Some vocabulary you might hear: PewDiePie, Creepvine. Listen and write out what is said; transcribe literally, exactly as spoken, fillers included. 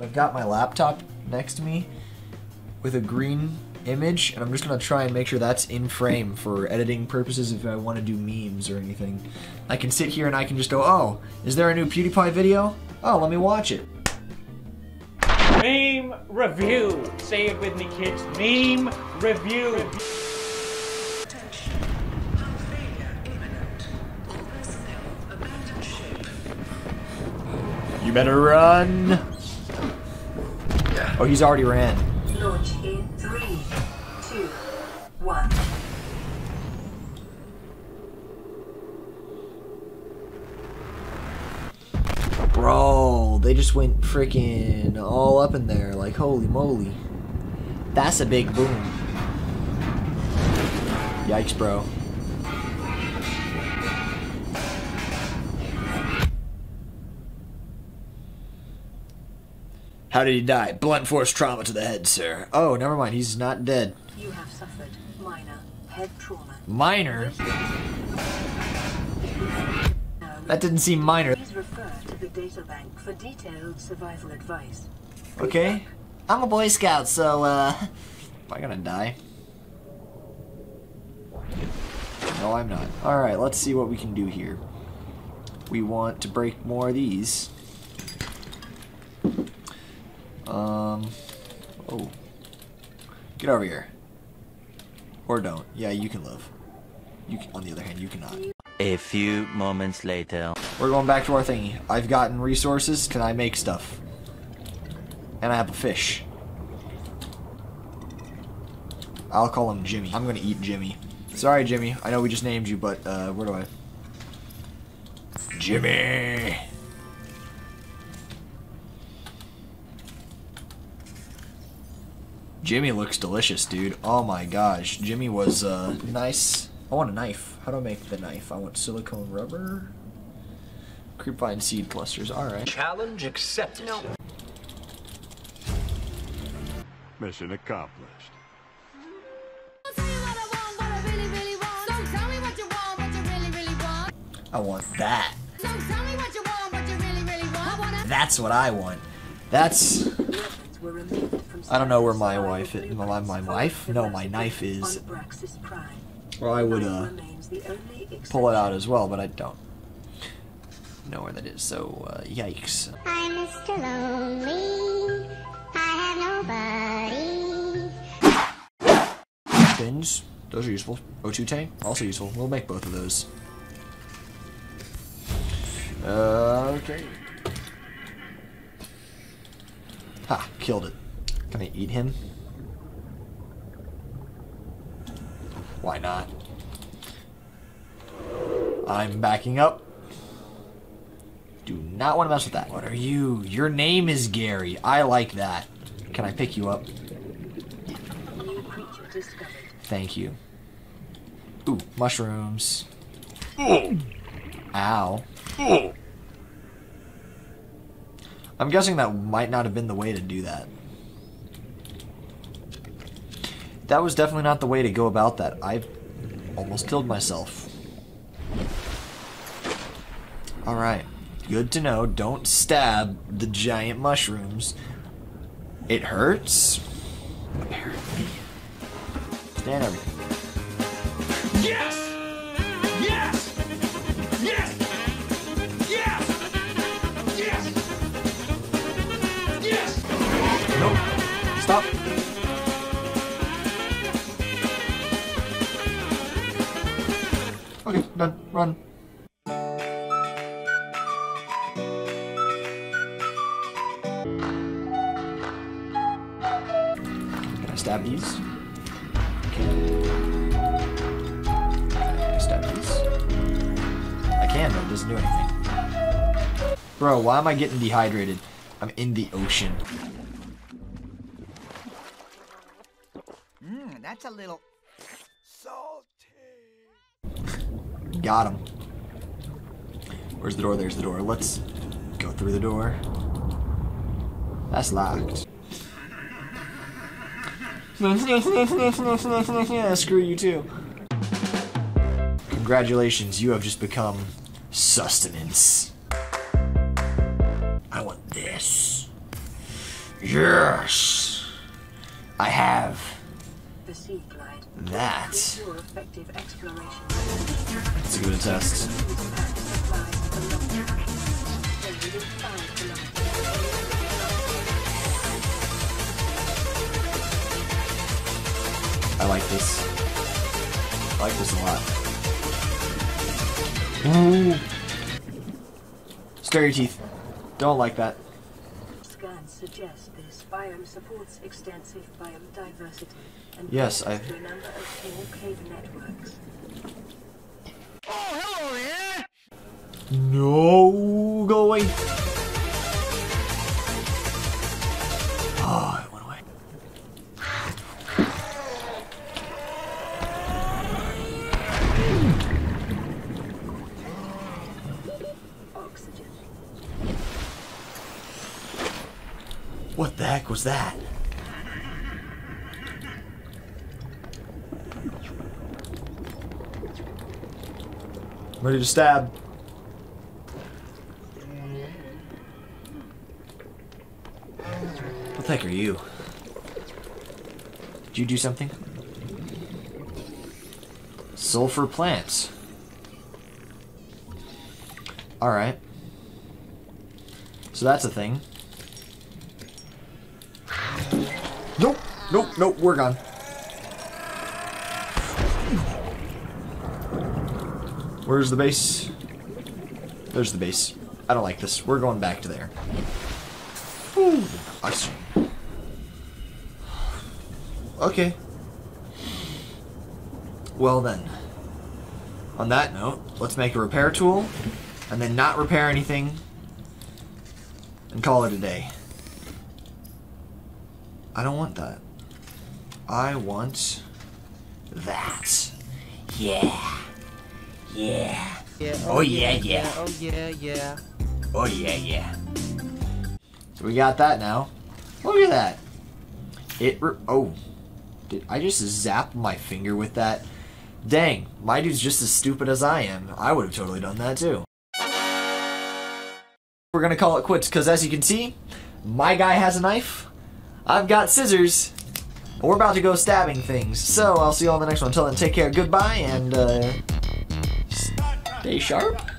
I've got my laptop next to me with a green image, and I'm just gonna try and make sure that's in frame for editing purposes if I want to do memes or anything. I can sit here and I can just go, oh, is there a new PewDiePie video? Oh, let me watch it. Meme review. Say it with me, kids. Meme review. You better run. Oh, he's already ran. Launch in three, two, one. Bro, they just went freaking all up in there. Like, holy moly. That's a big boom. Yikes, bro. How did he die? Blunt force trauma to the head, sir. Oh, never mind. He's not dead. You have suffered minor head trauma. Minor? That didn't seem minor. Please refer to the data bank for detailed survival advice. Okay. I'm a Boy Scout, so, uh... am I gonna die? No, I'm not. Alright, let's see what we can do here. We want to break more of these. Um, oh, get over here, or don't. Yeah, you can live. You can, on the other hand, you cannot. A few moments later. We're going back to our thingy. I've gotten resources. Can I make stuff? And I have a fish. I'll call him Jimmy. I'm gonna eat Jimmy. Sorry, Jimmy. I know we just named you, but, uh, where do I? Jimmy! Jimmy looks delicious, dude. Oh my gosh. Jimmy was uh, nice. I want a knife. How do I make the knife? I want silicone rubber. Creepvine seed clusters. Alright. Challenge accepted. No. Mission accomplished. I want that. That's what I want. That's... I don't know where my wife is. My, my wife? No, my knife is. Well, I would uh, pull it out as well, but I don't know where that is, so uh, yikes. I'm Mister Lonely. I have nobody. Bins. Those are useful. O two tank. Also useful. We'll make both of those. Uh, okay. Ha! Killed it. Can I eat him? Why not? I'm backing up. Do not want to mess with that. What are you? Your name is Gary. I like that. Can I pick you up? Thank you. Ooh, mushrooms. Ow. I'm guessing that might not have been the way to do that. That was definitely not the way to go about that. I almost killed myself. Alright. Good to know. Don't stab the giant mushrooms. It hurts? Apparently. Stand everything. Yes! Yes! Yes! Yes! Yes! Yes! Nope. Stop. Okay, done. Run. Can I stab these? Okay. Can I stab these? I can, but it doesn't do anything. Bro, why am I getting dehydrated? I'm in the ocean. Mmm, that's a little salty. Got him. Where's the door? There's the door. Let's go through the door. That's locked. Screw you too. Congratulations, you have just become sustenance. I want this. Yes, I have. The sea glide. That. It's a good test. I like this. I like this a lot. Ooh. Stare your teeth. Don't like that. Scans suggest this biome supports extensive biome diversity and yes, I to a number of cave networks. Oh, hello there! No, go away. Ah, oh, it went away. What the heck was that? I'm ready to stab. What the heck are you? Did you do something? Sulfur plants. Alright. So that's a thing. Nope, nope, nope, we're gone. Where's the base? There's the base. I don't like this. We're going back to there. Ooh, nice. Okay. Well then. On that note, let's make a repair tool, and then not repair anything, and call it a day. I don't want that. I want that. Yeah. Yeah. Yeah. Oh, oh yeah, yeah, yeah. Oh yeah, yeah. Oh yeah, yeah. So we got that now. Look at that. It re oh. Did I just zap my finger with that? Dang, my dude's just as stupid as I am. I would have totally done that too. We're gonna call it quits, because as you can see, my guy has a knife. I've got scissors. We're about to go stabbing things. So I'll see you all in the next one. Until then, take care. Goodbye and uh, stay sharp.